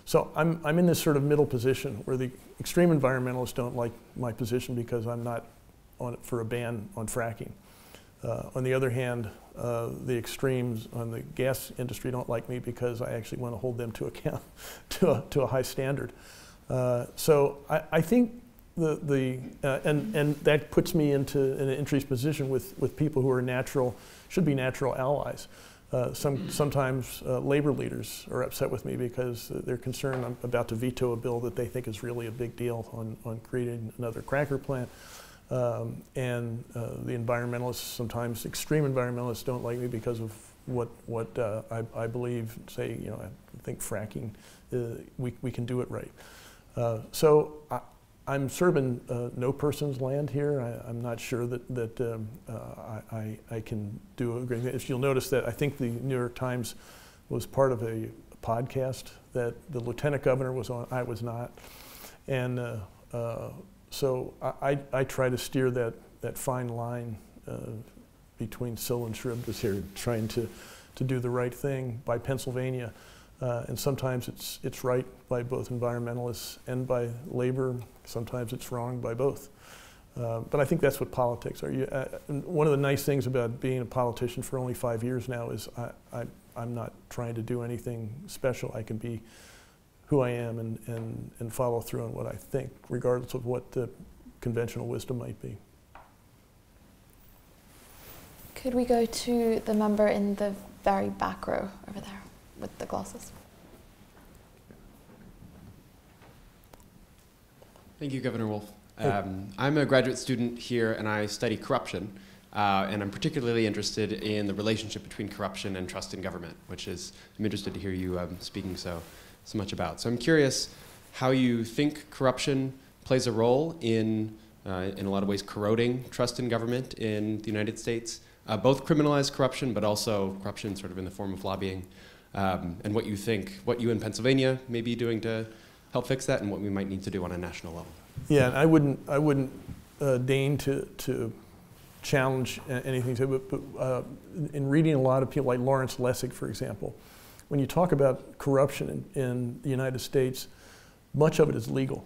So I'm, I'm in this sort of middle position where the extreme environmentalists don't like my position because I'm not on it for a ban on fracking. Uh, on the other hand, uh, the extremes on the gas industry don't like me because I actually want to hold them to account to, a, to a high standard. Uh, so I, I think The, the, uh, and, and that puts me into an interesting position with, with people who are natural, should be natural allies. Uh, some, sometimes uh, labor leaders are upset with me because they're concerned I'm about to veto a bill that they think is really a big deal on, on creating another cracker plant. Um, and uh, the environmentalists, sometimes extreme environmentalists, don't like me because of what, what uh, I, I believe, say, you know, I think fracking, uh, we, we can do it right. Uh, so I, I'm serving uh, no person's land here. I, I'm not sure that, that um, uh, I, I can do a great thing. If you'll notice that I think the New York Times was part of a podcast that the lieutenant governor was on, I was not. And uh, uh, so I, I, I try to steer that, that fine line uh, between Sill and Charybdis here, trying to, to do the right thing by Pennsylvania. Uh, and sometimes it's, it's right by both environmentalists and by labor. Sometimes it's wrong by both. Uh, but I think that's what politics are. You, uh, one of the nice things about being a politician for only five years now is I, I, I'm not trying to do anything special. I can be who I am and, and, and follow through on what I think, regardless of what the conventional wisdom might be. Could we go to the member in the very back row over there? With the glasses. Thank you, Governor Wolf. Um, I'm a graduate student here and I study corruption. Uh, and I'm particularly interested in the relationship between corruption and trust in government, which is, I'm interested to hear you um, speaking so, so much about. So I'm curious how you think corruption plays a role in, uh, in a lot of ways, corroding trust in government in the United States, uh, both criminalized corruption, but also corruption sort of in the form of lobbying. Um, and what you think, what you in Pennsylvania may be doing to help fix that, and what we might need to do on a national level. Yeah, and I wouldn't, I wouldn't uh, deign to, to challenge anything, to, but, but uh, in reading a lot of people, like Lawrence Lessig, for example, when you talk about corruption in, in the United States, much of it is legal.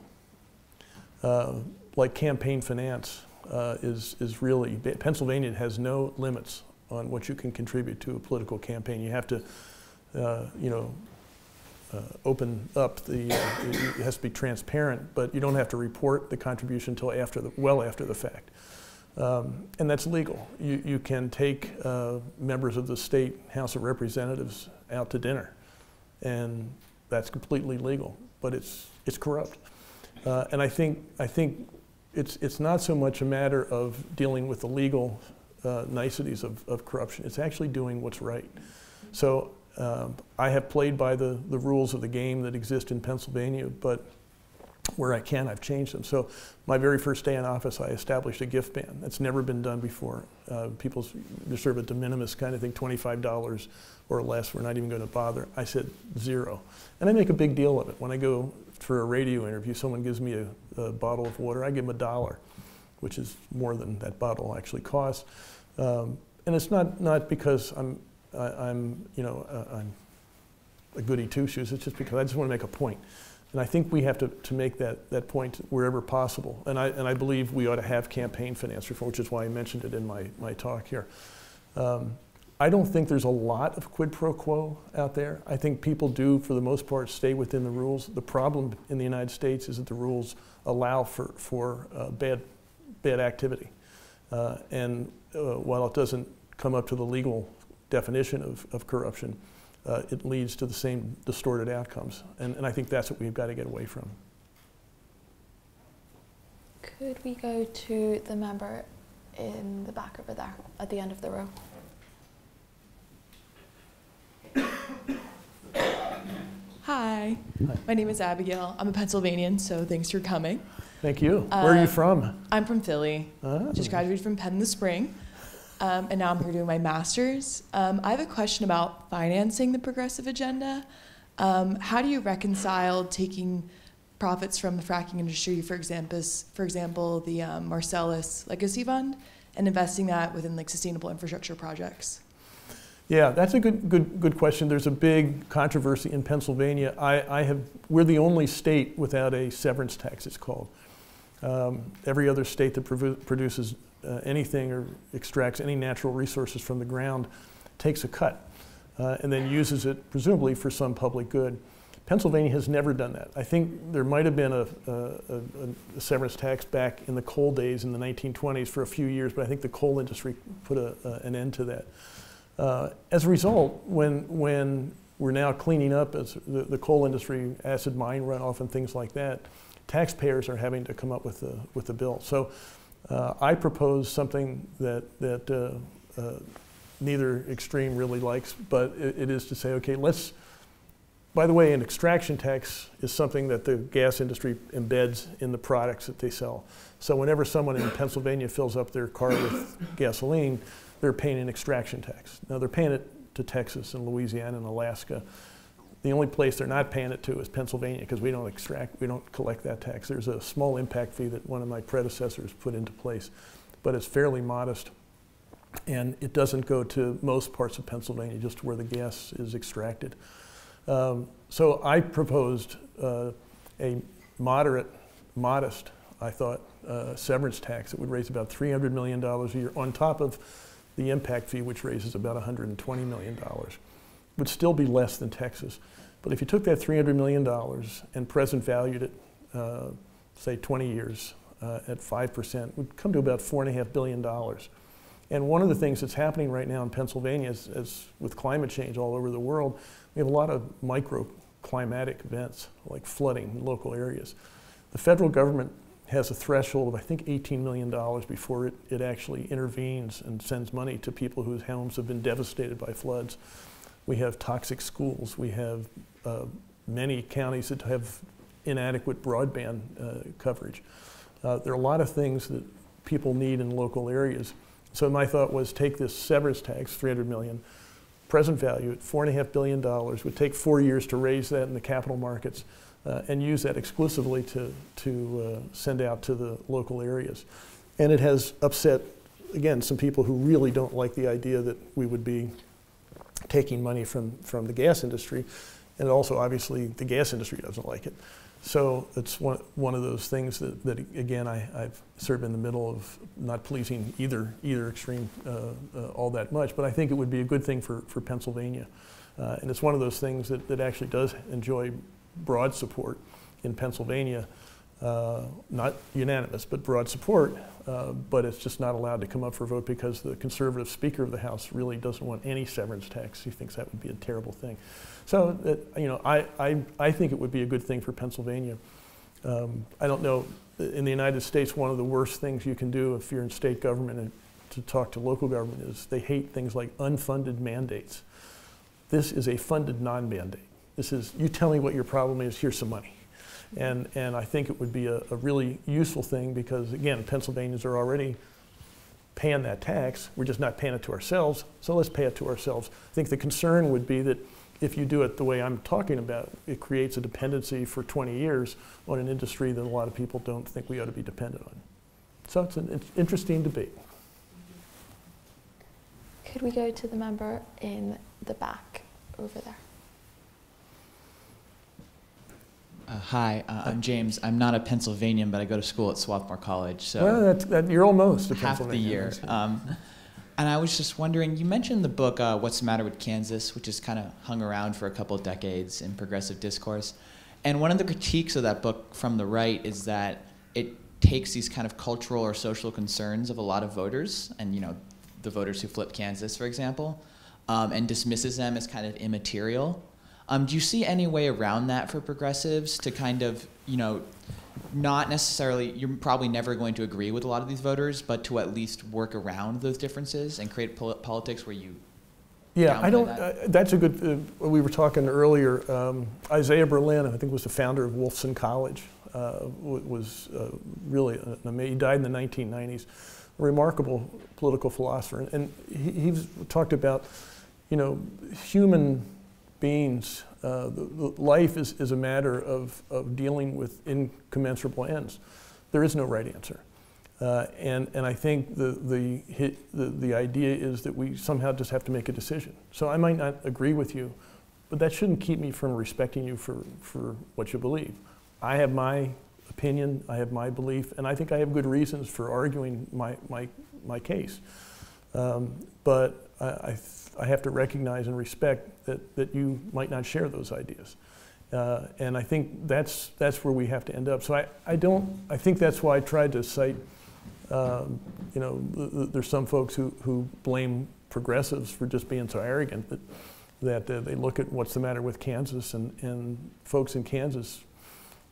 Uh, like campaign finance uh, is, is really, Pennsylvania has no limits on what you can contribute to a political campaign. You have to Uh, you know, uh, open up the, uh, it, it has to be transparent, but you don't have to report the contribution until after the, well after the fact. Um, and that's legal. You, you can take uh, members of the state House of Representatives out to dinner, and that's completely legal, but it's, it's corrupt. Uh, and I think, I think it's, it's not so much a matter of dealing with the legal uh, niceties of, of corruption, it's actually doing what's right. So, Um, I have played by the, the rules of the game that exist in Pennsylvania, but where I can, I've changed them. So my very first day in office, I established a gift ban. That's never been done before. Uh, people serve a de minimis kind of thing, twenty-five dollars or less. We're not even going to bother. I said zero. And I make a big deal of it. When I go for a radio interview, someone gives me a, a bottle of water. I give them a dollar, which is more than that bottle actually costs. Um, and it's not, not because I'm I, I'm, you know, uh, I'm a goody two-shoes. It's just because I just want to make a point. And I think we have to, to make that, that point wherever possible. And I, and I believe we ought to have campaign finance reform, which is why I mentioned it in my, my talk here. Um, I don't think there's a lot of quid pro quo out there. I think people do, for the most part, stay within the rules. The problem in the United States is that the rules allow for, for uh, bad, bad activity. Uh, and uh, while it doesn't come up to the legal definition of, of corruption, uh, it leads to the same distorted outcomes. And, and I think that's what we've got to get away from. Could we go to the member in the back over there, at the end of the row? Hi. Hi, my name is Abigail. I'm a Pennsylvanian, so thanks for coming. Thank you. Uh, Where are you from? I'm from Philly. Oh. Just graduated from Penn this spring. Um, and now I'm here doing my master's. Um, I have a question about financing the progressive agenda. Um, how do you reconcile taking profits from the fracking industry, for example, for example the um, Marcellus Legacy Fund, and investing that within like sustainable infrastructure projects? Yeah, that's a good, good, good question. There's a big controversy in Pennsylvania. I, I have, we're the only state without a severance tax, it's called. Um, every other state that produces Uh, anything or extracts any natural resources from the ground takes a cut uh, and then uses it presumably for some public good. Pennsylvania has never done that. I think there might have been a, a, a severance tax back in the coal days in the nineteen twenties for a few years, but I think the coal industry put a, a, an end to that. Uh, as a result, when, when we're now cleaning up as the, the coal industry, acid mine runoff and things like that, taxpayers are having to come up with the, with the bill. So uh, I propose something that, that uh, uh, neither extreme really likes, but it, it is to say, okay, let's, by the way, an extraction tax is something that the gas industry embeds in the products that they sell. So whenever someone in Pennsylvania fills up their car with gasoline, they're paying an extraction tax. Now they're paying it to Texas and Louisiana and Alaska. The only place they're not paying it to is Pennsylvania, because we don't extract, we don't collect that tax. There's a small impact fee that one of my predecessors put into place, but it's fairly modest. And it doesn't go to most parts of Pennsylvania, just where the gas is extracted. Um, so I proposed uh, a moderate, modest, I thought, uh, severance tax that would raise about three hundred million dollars a year on top of the impact fee, which raises about one hundred twenty million dollars. Would still be less than Texas. But if you took that three hundred million dollars and present valued it, uh, say twenty years uh, at five percent, it would come to about four point five billion dollars. And one of the things that's happening right now in Pennsylvania is, is with climate change all over the world, we have a lot of microclimatic events like flooding in local areas. The federal government has a threshold of, I think, eighteen million dollars before it, it actually intervenes and sends money to people whose homes have been devastated by floods. We have toxic schools. We have uh, many counties that have inadequate broadband uh, coverage. Uh, there are a lot of things that people need in local areas. So my thought was take this severance tax, three hundred million dollars, present value at four point five billion dollars, would take four years to raise that in the capital markets, uh, and use that exclusively to, to uh, send out to the local areas. And it has upset, again, some people who really don't like the idea that we would be taking money from, from the gas industry, and also obviously the gas industry doesn't like it. So it's one, one of those things that, that again, I, I've sort of in the middle of not pleasing either, either extreme uh, uh, all that much, but I think it would be a good thing for, for Pennsylvania. Uh, and it's one of those things that, that actually does enjoy broad support in Pennsylvania, uh, not unanimous, but broad support, uh, but it's just not allowed to come up for a vote because the conservative Speaker of the House really doesn't want any severance tax. He thinks that would be a terrible thing. So, it, you know, I, I, I think it would be a good thing for Pennsylvania. Um, I don't know, in the United States, one of the worst things you can do if you're in state government and to talk to local government is they hate things like unfunded mandates. This is a funded non-mandate. This is, you tell me what your problem is, here's some money. And, and I think it would be a, a really useful thing because, again, Pennsylvanians are already paying that tax. We're just not paying it to ourselves, so let's pay it to ourselves. I think the concern would be that if you do it the way I'm talking about, it creates a dependency for twenty years on an industry that a lot of people don't think we ought to be dependent on. So it's an it's interesting debate. Could we go to the member in the back over there? Uh, hi, uh, I'm James. I'm not a Pennsylvanian, but I go to school at Swarthmore College. So well, that's, that, you're almost a half the year. Um, and I was just wondering, you mentioned the book uh, What's the Matter with Kansas, which has kind of hung around for a couple of decades in progressive discourse. And one of the critiques of that book from the right is that it takes these kind of cultural or social concerns of a lot of voters, and you know, the voters who flipped Kansas, for example, um, and dismisses them as kind of immaterial. Um, do you see any way around that for progressives to kind of, you know, not necessarily, you're probably never going to agree with a lot of these voters, but to at least work around those differences and create pol politics where you Yeah, I don't, that? uh, that's a good, uh, we were talking earlier, um, Isaiah Berlin, I think was the founder of Wolfson College, uh, was uh, really, an amazing, he died in the nineteen nineties, a remarkable political philosopher. And he, he's talked about, you know, human beings, uh, the, the life is, is a matter of, of dealing with incommensurable ends. There is no right answer. Uh, and, and I think the, the, the, the idea is that we somehow just have to make a decision. So I might not agree with you, but that shouldn't keep me from respecting you for, for what you believe. I have my opinion, I have my belief, and I think I have good reasons for arguing my, my, my case. Um, but I, I, I have to recognize and respect that, that you might not share those ideas. Uh, and I think that's, that's where we have to end up. So I, I don't, I think that's why I tried to cite, um, you know, th th there's some folks who, who blame progressives for just being so arrogant that, that uh, they look at what's the matter with Kansas, and, and folks in Kansas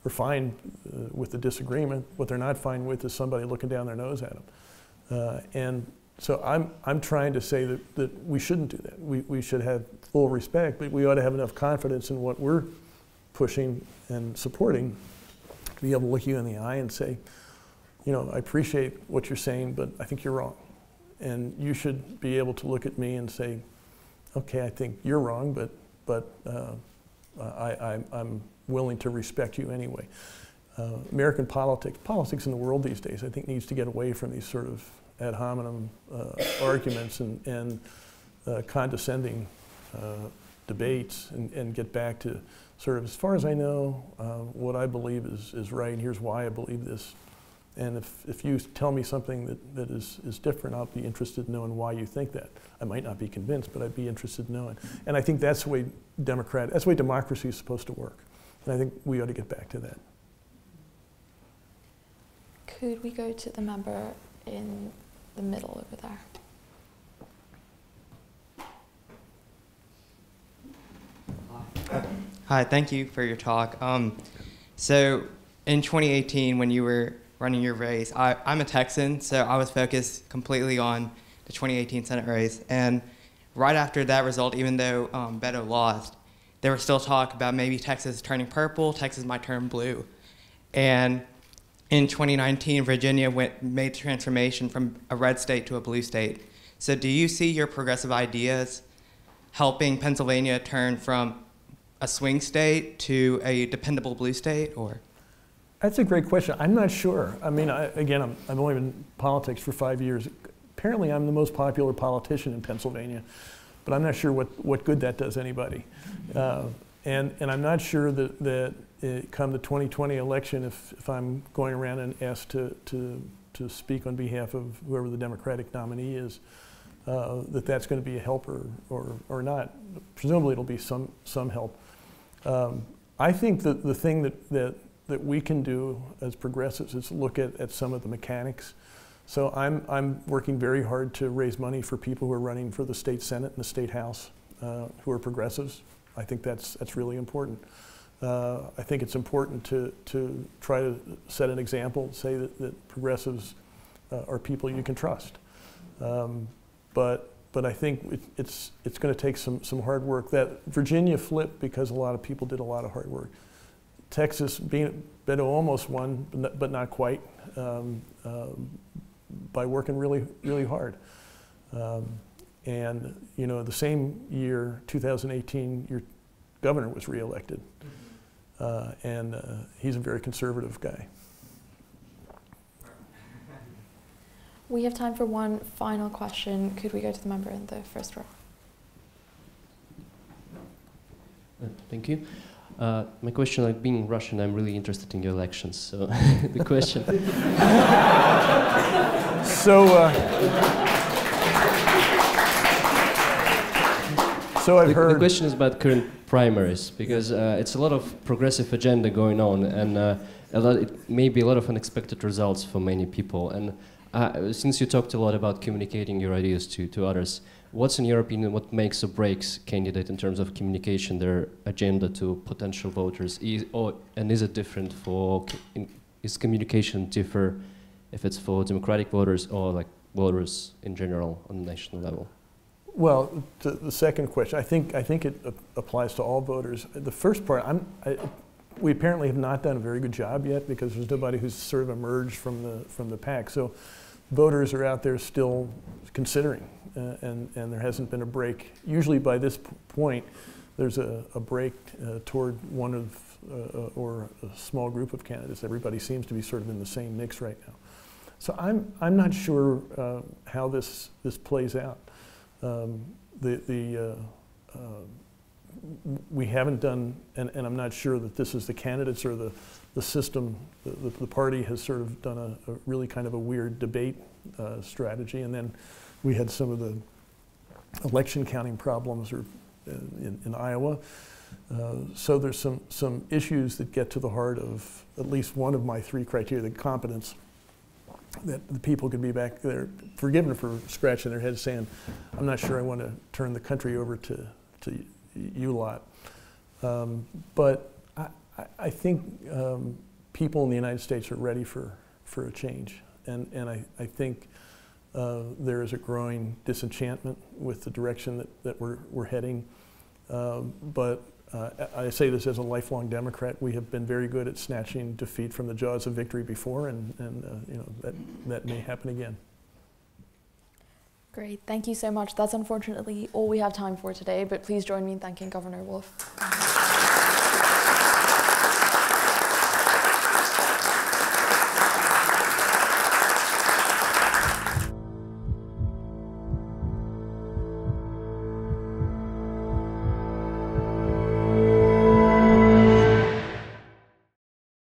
are fine uh, with the disagreement. What they're not fine with is somebody looking down their nose at them. Uh, and so I'm, I'm trying to say that, that we shouldn't do that. We, we should have full respect, but we ought to have enough confidence in what we're pushing and supporting to be able to look you in the eye and say, you know, I appreciate what you're saying, but I think you're wrong. And you should be able to look at me and say, okay, I think you're wrong, but, but uh, I, I, I'm willing to respect you anyway. Uh, American politics, politics in the world these days, I think needs to get away from these sort of ad hominem uh, arguments and, and uh, condescending uh, debates and, and get back to sort of, as far as I know, uh, what I believe is, is right, and here's why I believe this. And if, if you tell me something that, that is, is different, I'll be interested in knowing why you think that. I might not be convinced, but I'd be interested in knowing. And I think that's the way democrat, that's the way democracy is supposed to work. And I think we ought to get back to that. Could we go to the member in the middle over there? Hi, Hi thank you for your talk. Um, so in twenty eighteen, when you were running your race. I, I'm a Texan, so I was focused completely on the twenty eighteen Senate race. And right after that result, even though um, Beto lost, there was still talk about maybe Texas turning purple, Texas might turn blue. And in twenty nineteen, Virginia went, made the transformation from a red state to a blue state. So do you see your progressive ideas helping Pennsylvania turn from a swing state to a dependable blue state, or? That's a great question. I'm not sure. I mean, I, again, I'm, I've only been in politics for five years. Apparently, I'm the most popular politician in Pennsylvania, but I'm not sure what, what good that does anybody. Uh, and, and I'm not sure that, that it, come the twenty twenty election, if, if I'm going around and asked to, to, to speak on behalf of whoever the Democratic nominee is, uh, that that's going to be a help or, or, or not. Presumably, it'll be some, some help. Um, I think that the thing that, that that we can do as progressives is look at, at some of the mechanics. So I'm, I'm working very hard to raise money for people who are running for the state Senate and the state House uh, who are progressives. I think that's, that's really important. Uh, I think it's important to, to try to set an example, say that, that progressives uh, are people you can trust. Um, but, but I think it, it's, it's gonna take some, some hard work. That Virginia flipped because a lot of people did a lot of hard work. Texas, being, Beto almost won, but not quite, um, uh, by working really, really hard. Um, and, you know, the same year, two thousand eighteen, your governor was reelected. Uh, and uh, he's a very conservative guy. We have time for one final question. Could we go to the member in the first row? Thank you. Uh, my question, like being Russian, I'm really interested in your elections. So the question. so, uh, so I've the, heard. The question is about current primaries, because uh, it's a lot of progressive agenda going on, and uh, a lot, it may be a lot of unexpected results for many people. And uh, since you talked a lot about communicating your ideas to, to others, what's, in your opinion, what makes or breaks candidate in terms of communication, their agenda to potential voters? Is, or, and is it different for, is communication differ if it's for Democratic voters or like voters in general on the national level? Well, to the second question, I think, I think it uh, applies to all voters. The first part, I'm, I, we apparently have not done a very good job yet because there's nobody who's sort of emerged from the, from the pack. So voters are out there still considering. Uh, and, and there hasn't been a break. Usually by this p point, there's a, a break uh, toward one of, uh, or a small group of candidates. Everybody seems to be sort of in the same mix right now. So I'm, I'm not sure uh, how this, this plays out. Um, the, the, uh, uh, we haven't done, and, and I'm not sure that this is the candidates or the, the system, the, the, the party has sort of done a, a really kind of a weird debate uh, strategy. And then we had some of the election counting problems or in, in Iowa. Uh, so there's some, some issues that get to the heart of at least one of my three criteria, the competence, that the people could be back there forgiven for scratching their heads saying, I'm not sure I want to turn the country over to, to you lot. Um, but I, I think um, people in the United States are ready for, for a change. And, and I, I think uh, there is a growing disenchantment with the direction that, that we're, we're heading. Uh, but uh, I say this as a lifelong Democrat. We have been very good at snatching defeat from the jaws of victory before, and, and uh, you know, that, that may happen again. Great. Thank you so much. That's unfortunately all we have time for today, but please join me in thanking Governor Wolf.